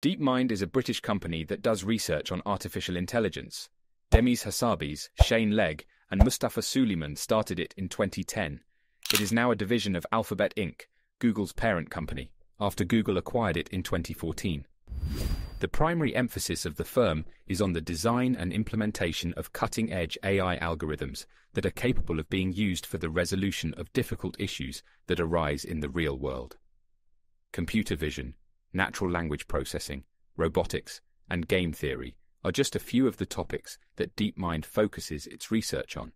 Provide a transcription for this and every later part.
DeepMind is a British company that does research on artificial intelligence. Demis Hassabis, Shane Legg, and Mustafa Suleiman started it in 2010. It is now a division of Alphabet Inc., Google's parent company, after Google acquired it in 2014. The primary emphasis of the firm is on the design and implementation of cutting-edge AI algorithms that are capable of being used for the resolution of difficult issues that arise in the real world. Computer vision, natural language processing, robotics, and game theory are just a few of the topics that DeepMind focuses its research on.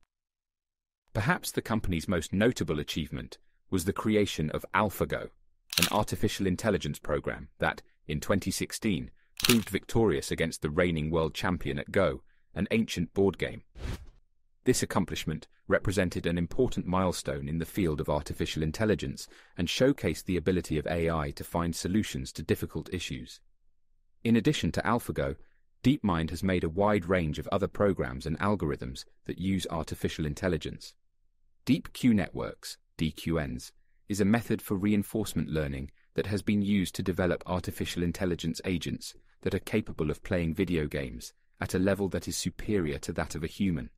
Perhaps the company's most notable achievement was the creation of AlphaGo, an artificial intelligence program that, in 2016, proved victorious against the reigning world champion at Go, an ancient board game. This accomplishment represented an important milestone in the field of artificial intelligence and showcased the ability of AI to find solutions to difficult issues. In addition to AlphaGo, DeepMind has made a wide range of other programs and algorithms that use artificial intelligence. DeepQ networks, DQNs, is a method for reinforcement learning that has been used to develop artificial intelligence agents that are capable of playing video games at a level that is superior to that of a human.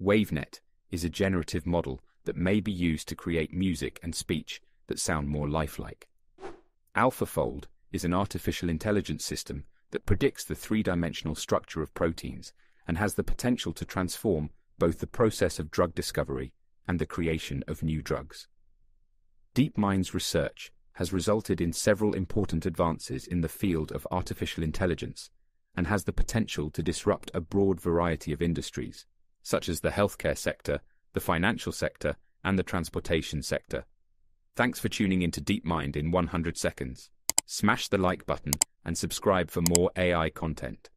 WaveNet is a generative model that may be used to create music and speech that sound more lifelike. AlphaFold is an artificial intelligence system that predicts the three-dimensional structure of proteins and has the potential to transform both the process of drug discovery and the creation of new drugs. DeepMind's research has resulted in several important advances in the field of artificial intelligence and has the potential to disrupt a broad variety of industries, such as the healthcare sector, the financial sector, and the transportation sector. Thanks for tuning into DeepMind in 100 seconds. Smash the like button and subscribe for more AI content.